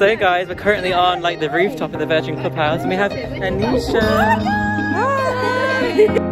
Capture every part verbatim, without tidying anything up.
So guys, we're currently on like the rooftop of the Virgin Clubhouse and we have Anisha. Hi.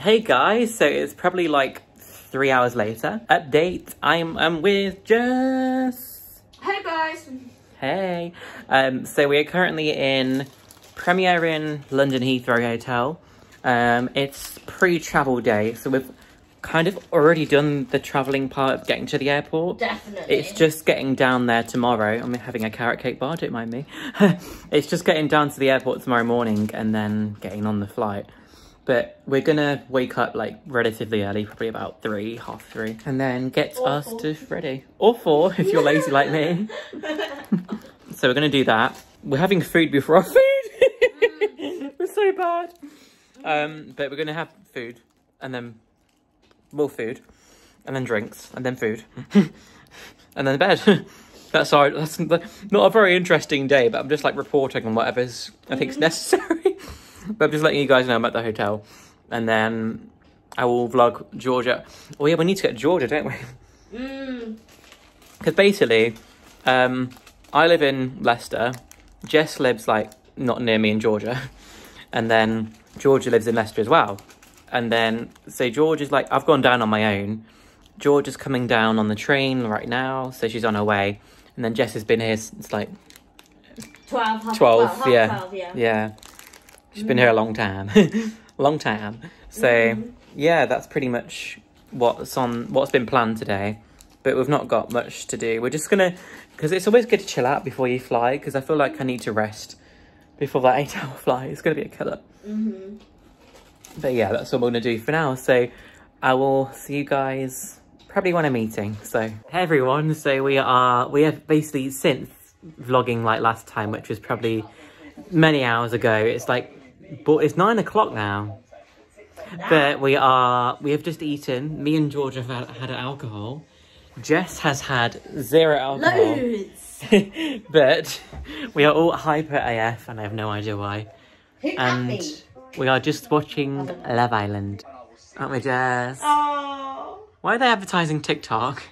Hey guys, so it's probably like three hours later. Update, I'm, I'm with Jess. Hey guys. Hey. Um, so we're currently in Premier Inn London Heathrow Hotel. Um, it's pre-travel day, so we've kind of already done the travelling part of getting to the airport. Definitely. It's just getting down there tomorrow. I'm having a carrot cake bar, don't mind me. It's just getting down to the airport tomorrow morning and then getting on the flight. But we're gonna wake up like relatively early, probably about three, half three, and then get or us four. to Freddy. Or four, if you're lazy like me. So we're gonna do that. We're having food before our food. We're so bad. Um, but we're gonna have food, and then more food, and then drinks, and then food, and then bed. That's our, that's not a very interesting day, but I'm just like reporting on whatever's I think's necessary. But I'm just letting you guys know I'm at the hotel. And then I will vlog Georgia. Oh yeah, we need to get Georgia, don't we? Because mm. basically, um, I live in Leicester. Jess lives like not near me in Georgia. And then Georgia lives in Leicester as well. And then, so George is like, I've gone down on my own. George is coming down on the train right now. So she's on her way. And then Jess has been here since like... twelve, half twelve, twelve, yeah. Half twelve, yeah. Yeah. She's been here a long time, long time. So mm. yeah, that's pretty much what's on, what's been planned today. But we've not got much to do. We're just gonna, because it's always good to chill out before you fly. Because I feel like I need to rest before that eight-hour flight. It's gonna be a killer. Mm-hmm. But yeah, that's all we're gonna do for now. So I will see you guys probably when I'm eating. So hey everyone, so we are we have basically since vlogging like last time, which was probably many hours ago. It's like. But it's nine o'clock now, but we are, we have just eaten. Me and Georgia have had, had alcohol. Jess has had zero alcohol. Loads. But we are all hyper A F and I have no idea why. Who and we are just watching Love Island. Aren't we, Jess? Oh. Why are they advertising TikTok?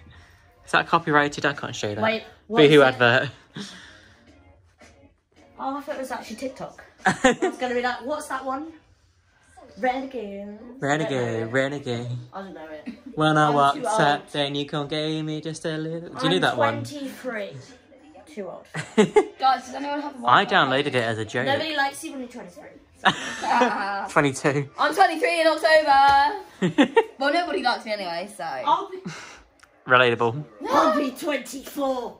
Is that copyrighted? I can't show that. Wait, Boohoo advert. Oh, I thought it was actually TikTok. I was going to be like, what's that one? Renegade. Renegade, Renegade. I don't know it. When I walked up, then you can't give me just a little... Do you know that one? twenty-three. Too old. Guys, does anyone have one? I downloaded it as a joke. Nobody likes you when you're twenty-three. twenty-two. I'm twenty-three in October. Well, nobody likes me anyway, so... I'll be... Relatable. I'll be twenty-four.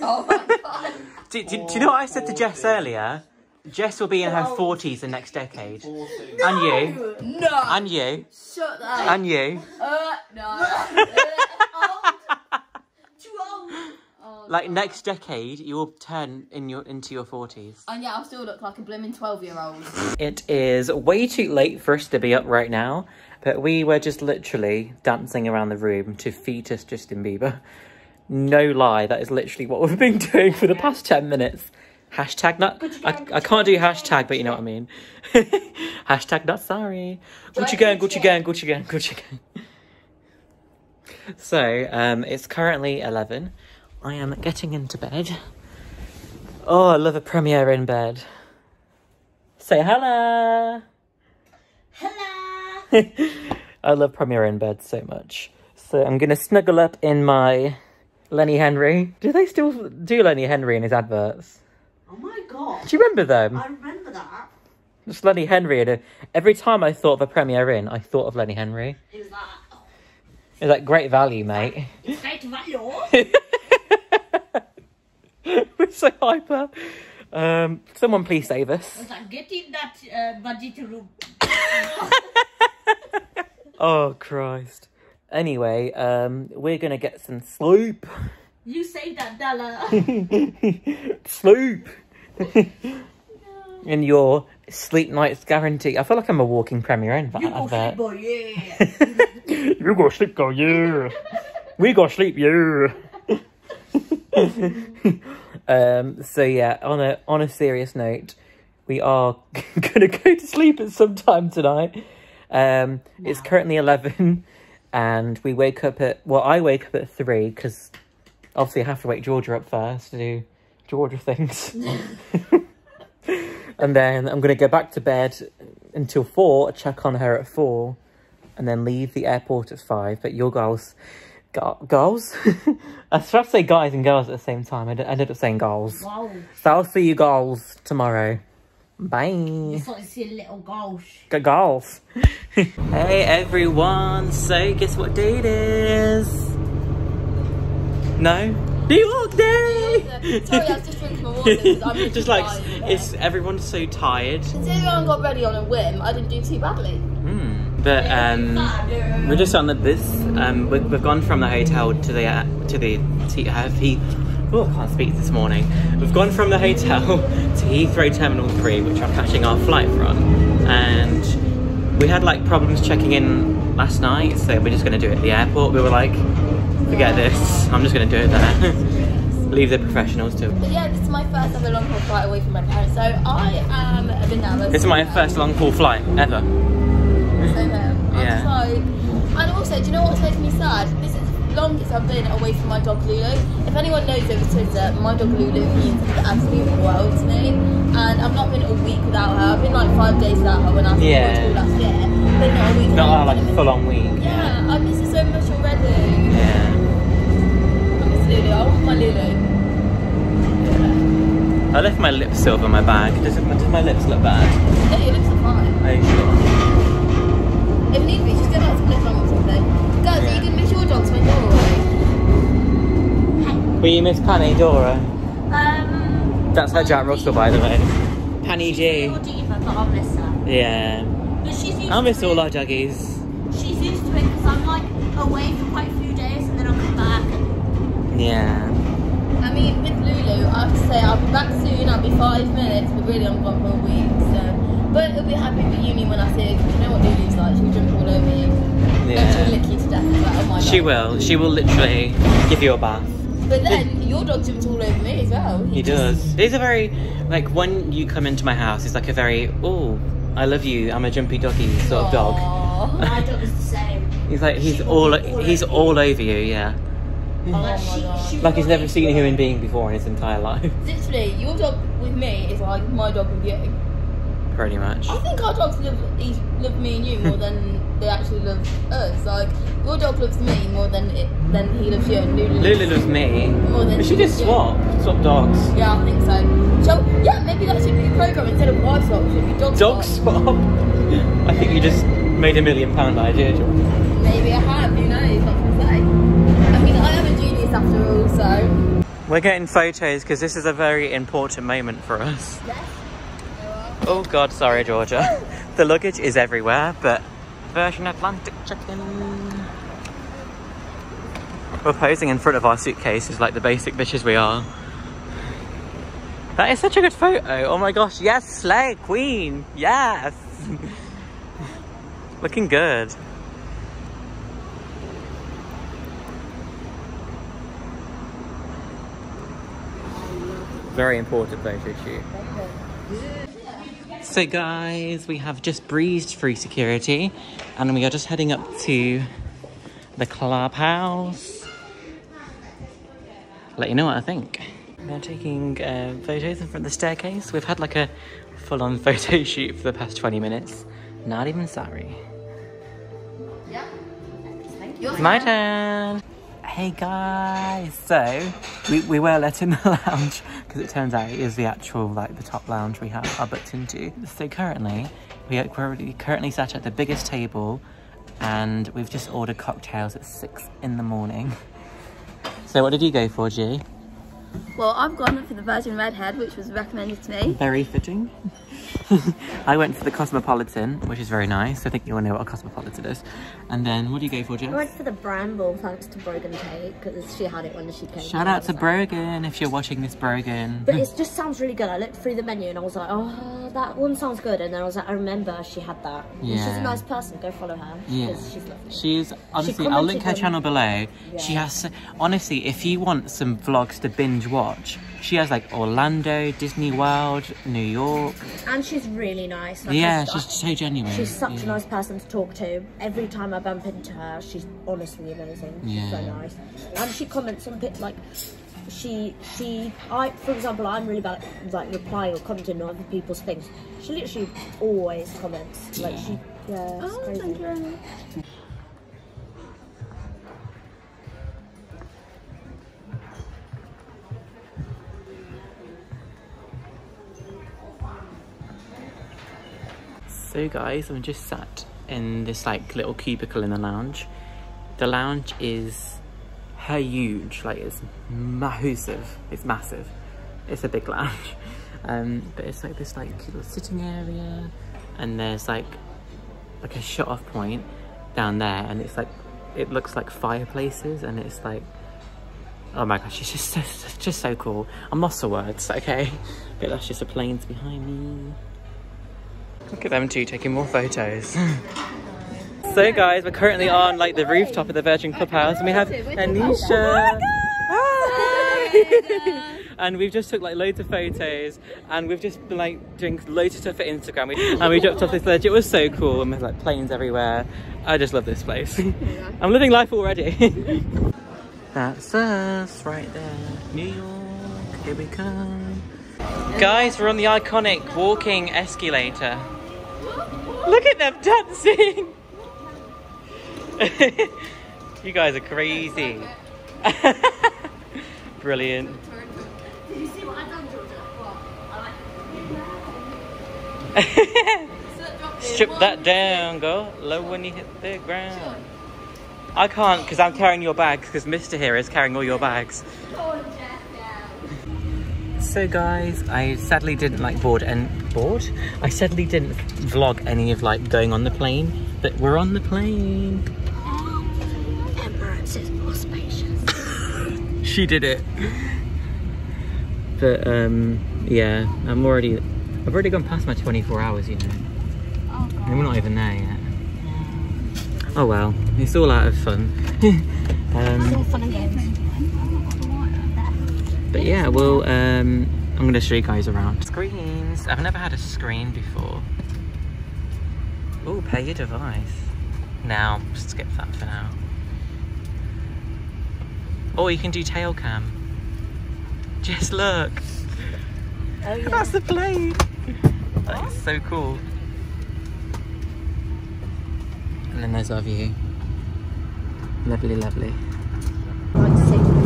Oh, my God. Do, do, do you know what I said to Jess earlier? Jess will be in her forties the next decade. No! And you. No! And you. Shut up. And you. Uh, no. Too old. Too old. Oh, Like, next decade, you will turn in your into your forties. And yeah, I'll still look like a blooming twelve-year-old. It is way too late for us to be up right now, but we were just literally dancing around the room to Fetus Justin Bieber. No lie, that is literally what we've been doing for the past ten minutes. Hashtag not... I, I can't do hashtag, but you know what I mean. Hashtag not sorry. Gucci gang, Gucci gang, Gucci gang, Gucci gang. So, um, it's currently eleven. I am getting into bed. Oh, I love a premiere in bed. Say hello. Hello. I love premiere in bed so much. So I'm going to snuggle up in my Lenny Henry. Do they still do Lenny Henry in his adverts? Oh my God. Do you remember them? I remember that. Just Lenny Henry. And every time I thought of a premiere in, I thought of Lenny Henry. It was that. It's like great value, mate. It's great value. We're so hyper. Um, someone please save us. It's like getting that uh, budget room. Oh, Christ. Anyway, um, we're going to get some sloop. You save that dollar. Sloop. No. And your sleep night's guarantee. I feel like I'm a walking premier in that. You go sleep, boy, yeah. You go sleep, go yeah. We go sleep, yeah. um. So yeah, on a on a serious note, we are gonna go to sleep at some time tonight. Um. Wow. It's currently eleven, and we wake up at well, I wake up at three because obviously I have to wake Georgia up first to do Georgia things. And then I'm going to go back to bed until four, check on her at four, and then leave the airport at five. But your girls... Go, girls? I was trying to say guys and girls at the same time. I ended up saying girls. Wow. So I'll see you girls tomorrow. Bye. You sort of see little girls. Go girls. Hey, everyone. So, guess what day it is? No? New York Day! Yeah, sorry, I was just drinking my water because I'm really just like, it's, everyone's so tired. Since everyone got ready on a whim, I didn't do too badly. Mm. But um, we're just on the bus. Um, we've, we've gone from the hotel to the, uh, to the, to, uh, he, oh, I can't speak this morning. We've gone from the hotel to Heathrow Terminal three, which I'm catching our flight from. And we had like problems checking in last night, so we're just going to do it at the airport. We were like, forget this, I'm just going to do it there. Leave the professionals to it. But yeah, this is my first ever long haul flight away from my parents, so I am a bit nervous. This is my first long haul flight ever. So um, yeah. I'm just like, and also, do you know what's making me sad? This is the longest I've been away from my dog Lulu. If anyone knows over Twitter, my dog Lulu means the absolute world to me. And I've not been a week without her. I've been like five days without her when I was yeah. all last year. But not a week. Not like a full on week. Yeah, I miss her so much already. Yeah. Lulu. I want my Lulu. Yeah. I left my lip silver in my bag. Does, it, does my lips look bad? No, your lips are fine. Are you sure? If need be, just go back to lip balm or something. Girls, yeah. You didn't miss your dogs when you were away. Will you miss Penny, Dora? Um... That's her Jack Russell, by the way. Penny G. She's diva, but I'll miss her. Yeah. But she's used I'll miss to all our doggies. She's used to it because I'm like away for quite a few days and then I'll come back. Yeah. I mean, with Lulu, I have to say, I'll be back soon, I'll be five minutes, but really I'm gone for a week, so... But it'll be happy for uni when I see her, because you know what Lulu's like, she'll jump all over you. Yeah. She'll lick you to death, like, oh my God. She will, she will literally give you a bath. But then, your dog jumps all over me as well. He, he just... does. He's a very... Like, when you come into my house, he's like a very, oh, I love you, I'm a jumpy doggy sort Aww. Of dog. My dog is the same. He's like, he's all, all he's over all over you, yeah. Oh, she, she like he's never seen a human being before in his entire life. Literally, your dog with me is like my dog with you. Pretty much. I think our dogs love, love me and you more than they actually love us. Like, your dog loves me more than it, than he loves you. And Lulu, Lulu loves, loves me more than. But she just swap, swap dogs. Yeah, I think so. Shall, yeah, maybe that should be the programme instead of wife swap. Should be dog swap. Dog swap. I think you just made a million pound idea, George. Maybe I have. Who knows? Not to say. After all, so we're getting photos because this is a very important moment for us. Yes, oh God, sorry Georgia. The luggage is everywhere, but Virgin Atlantic check-in. We're posing in front of our suitcases like the basic bitches we are. That is such a good photo. Oh my gosh, yes, slay queen, yes. Looking good. Very important photo shoot. So guys, we have just breezed through security and we are just heading up to the clubhouse. Let you know what I think. We're taking uh, photos in front of the staircase. We've had like a full-on photo shoot for the past twenty minutes. Not even sorry. Yeah. It's my turn. Hey guys, so we, we were let in the lounge because it turns out it is the actual, like the top lounge we have our booked into. So currently, we are, we're currently sat at the biggest table and we've just ordered cocktails at six in the morning. So what did you go for, G? Well, I've gone for the Virgin Redhead, which was recommended to me. Very fitting. I went for the Cosmopolitan, which is very nice. I think you all know what a Cosmopolitan is. And then, what do you go for, Jess? I went for the Bramble, thanks to Brogan Tate, because she had it when she came. Shout out to Brogan, if you're watching this, Brogan. But it just sounds really good. I looked through the menu and I was like, oh, that one sounds good. And then I was like, I remember she had that. Yeah. And she's a nice person. Go follow her. Yeah. She's lovely. She's, honestly, she I'll link her on... channel below. Yeah. She has, honestly, if you want some vlogs to binge watch, she has like Orlando, Disney World, New York, and she's really nice. Like, yeah, she's so genuine. She's such yeah. a nice person to talk to. Every time I bump into her, she's honestly amazing. Yeah. She's so nice, and she comments on bit like she she I for example I'm really bad at like replying or commenting on other people's things. She literally always comments like yeah. she yeah. It's oh, crazy. Thank you very much. So guys, I'm just sat in this like little cubicle in the lounge. The lounge is huge, like it's massive. It's massive. It's a big lounge. Um, but it's like this like little sitting area, and there's like like a shut off point down there, and it's like it looks like fireplaces, and it's like, oh my gosh, it's just so, just so cool. I'm lost for words. Okay, but that's just the planes behind me. Look at them two taking more photos. So guys, we're currently on like the rooftop of the Virgin Clubhouse and we have Anisha. Hi. And we've just took like loads of photos and we've just been like doing loads of stuff for Instagram. We, and we dropped off this ledge. It was so cool and there's like planes everywhere. I just love this place. I'm living life already. That's us right there. New York, here we come. Guys, we're on the iconic walking escalator. Look at them dancing! You guys are crazy. Brilliant. Did you see what I've done, Georgia? I like, strip that down, girl. Low when you hit the ground. I can't because I'm carrying your bags because Mister here is carrying all your bags. So guys, I sadly didn't like board and board. I sadly didn't vlog any of like going on the plane, but we're on the plane. Emirates is more spacious. She did it. But um, yeah, I'm already. I've already gone past my twenty-four hours, you know. Oh, God. And we're not even there yet. Yeah. Oh well, it's all out of fun. um, it's all fun and games. But yeah, well, um, I'm going to show you guys around. Screens. I've never had a screen before. Oh, pay your device. Now, skip that for now. Or you can do tail cam. Just look. Oh, yeah. That's the plane. That is so cool. And then there's our view. Lovely, lovely.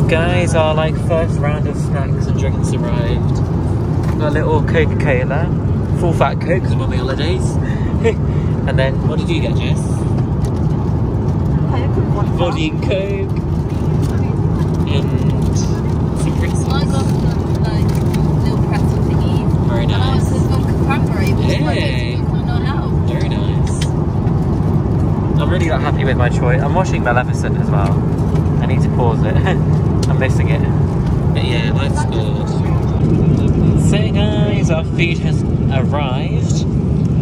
Guys, our like first round of snacks and drinks arrived. Got a little Coca-Cola, full fat Coke because we're on holidays. And then, what did you get, Jess? Body and Coke. And some crisps. I got some like little pretzel thingies. Very nice. And I got cranberry, which is not out. Very nice. I'm really not happy with my choice. I'm watching Maleficent as well. I need to pause it. I'm missing it. But yeah, let's go. So guys, our food has arrived,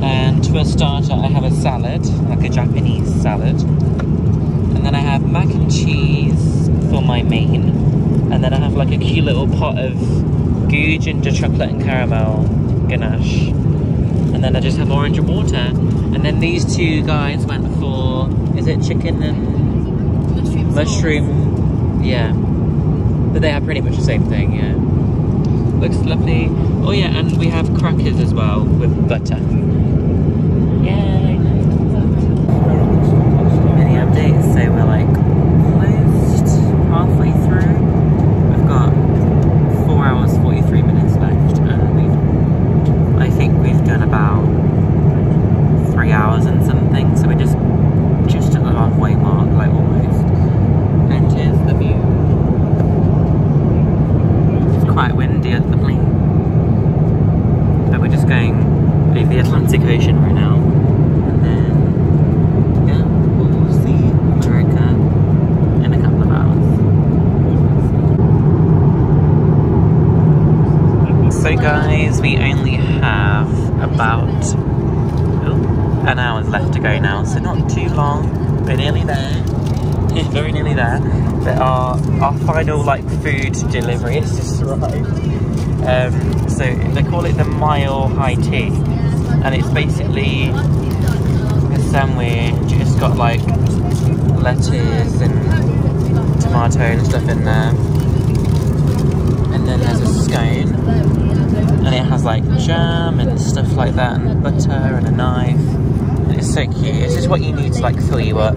and for a starter I have a salad, like a Japanese salad, and then I have mac and cheese for my main, and then I have like a cute little pot of goo, ginger, chocolate and caramel ganache, and then I just have orange and water. And then these two guys went for, is it chicken and mushroom, mushroom yeah, but they have pretty much the same thing. Yeah, looks lovely. Oh yeah, and we have crackers as well with butter. Yay! Any updates? So we're like almost halfway through. We've got four hours forty-three minutes left, and we've, I think we've done about three hours and something, so we're just just at the halfway mark, like almost. And here's the view. Quite windy at the plane, but we're just going over the Atlantic Ocean right now, and then yeah, we'll see America in a couple of hours. So guys, we only have about oh, an hour's left to go now, so not too long. We're nearly there. Very nearly there. But our, our final like food delivery has just arrived. Um, so they call it the Mile High Tea, and it's basically a sandwich. It's got like lettuce and tomato and stuff in there, and then there's a scone, and it has like jam and stuff like that, and butter and a knife. And it's so cute. It's just what you need to like fill you up.